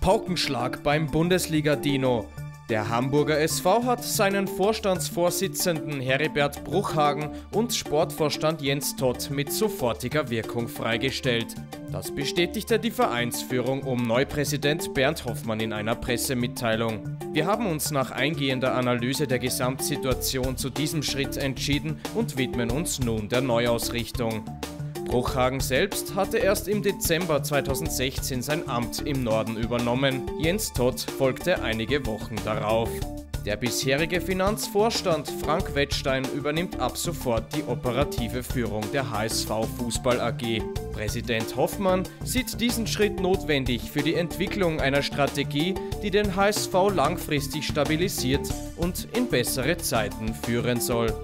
Paukenschlag beim Bundesliga-Dino. Der Hamburger SV hat seinen Vorstandsvorsitzenden Heribert Bruchhagen und Sportvorstand Jens Todt mit sofortiger Wirkung freigestellt. Das bestätigte die Vereinsführung um Neupräsident Bernd Hoffmann in einer Pressemitteilung. Wir haben uns nach eingehender Analyse der Gesamtsituation zu diesem Schritt entschieden und widmen uns nun der Neuausrichtung. Bruchhagen selbst hatte erst im Dezember 2016 sein Amt im Norden übernommen. Jens Todt folgte einige Wochen darauf. Der bisherige Finanzvorstand Frank Wettstein übernimmt ab sofort die operative Führung der HSV Fußball AG. Präsident Hoffmann sieht diesen Schritt notwendig für die Entwicklung einer Strategie, die den HSV langfristig stabilisiert und in bessere Zeiten führen soll.